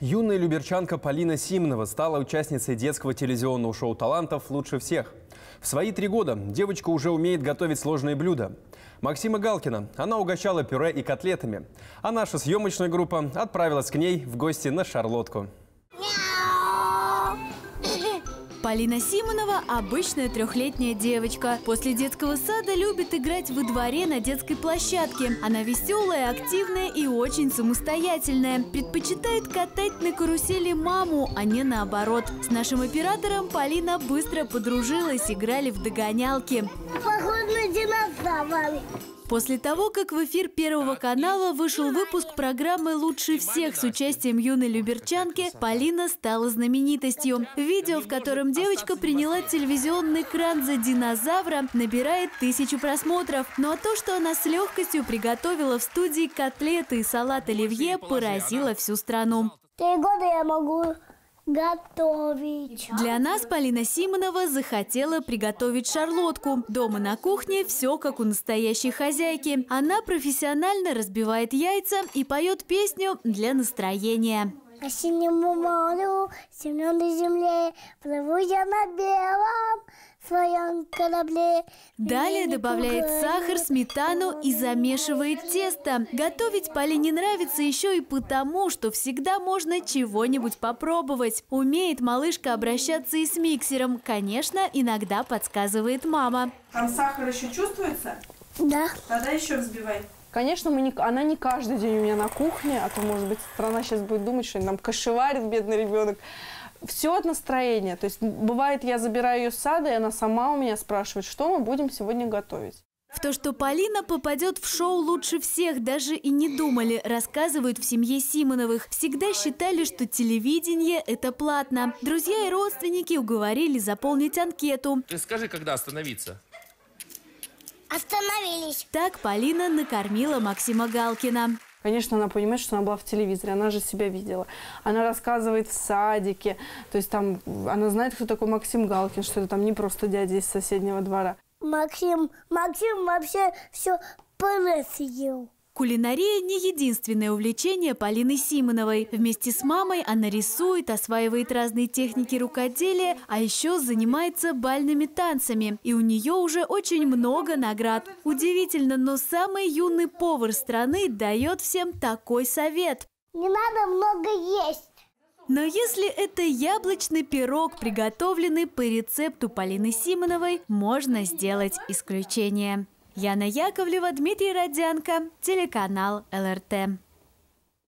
Юная люберчанка Полина Симонова стала участницей детского телевизионного шоу талантов «Лучше всех». В свои 3 года девочка уже умеет готовить сложные блюда. Максима Галкина она угощала пюре и котлетами. А наша съемочная группа отправилась к ней в гости на шарлотку. Полина Симонова – обычная 3-летняя девочка. После детского сада любит играть во дворе на детской площадке. Она веселая, активная и очень самостоятельная. Предпочитает катать на карусели маму, а не наоборот. С нашим оператором Полина быстро подружилась, играли в догонялки. Похоже на динозавра. После того, как в эфир Первого канала вышел выпуск программы «Лучше всех» с участием юной люберчанки, Полина стала знаменитостью. Видео, в котором девочка приняла телевизионный кран за динозавра, набирает 1000 просмотров. Ну а то, что она с легкостью приготовила в студии котлеты и салат оливье, поразило всю страну. 3 года я могу готовить. Для нас Полина Симонова захотела приготовить шарлотку. Дома на кухне все как у настоящей хозяйки. Она профессионально разбивает яйца и поет песню для настроения. По синему морю, земленой земле, плыву я на белом своем корабле. Далее добавляет сахар, сметану и замешивает тесто. Готовить Полине нравится еще и потому, что всегда можно чего-нибудь попробовать. Умеет малышка обращаться и с миксером. Конечно, иногда подсказывает мама. Там сахар еще чувствуется? Да. Тогда еще взбивай. Конечно, она не каждый день у меня на кухне, а то, может быть, страна сейчас будет думать, что нам кашеварит бедный ребенок. Все от настроения. То есть бывает, я забираю ее с сада, и она сама у меня спрашивает, что мы будем сегодня готовить. В то, что Полина попадет в шоу «Лучше всех», даже и не думали, рассказывают в семье Симоновых. Всегда считали, что телевидение – это платно. Друзья и родственники уговорили заполнить анкету. Ты скажи, когда остановиться? Остановились. Так Полина накормила Максима Галкина. Конечно, она понимает, что она была в телевизоре, она же себя видела. Она рассказывает в садике, то есть там она знает, кто такой Максим Галкин, что это там не просто дядя из соседнего двора. Максим вообще все съел. Кулинария – не единственное увлечение Полины Симоновой. Вместе с мамой она рисует, осваивает разные техники рукоделия, а еще занимается бальными танцами. И у нее уже очень много наград. Удивительно, но самый юный повар страны дает всем такой совет. Не надо много есть. Но если это яблочный пирог, приготовленный по рецепту Полины Симоновой, можно сделать исключение. Яна Яковлева, Дмитрий Родянко, телеканал ЛРТ.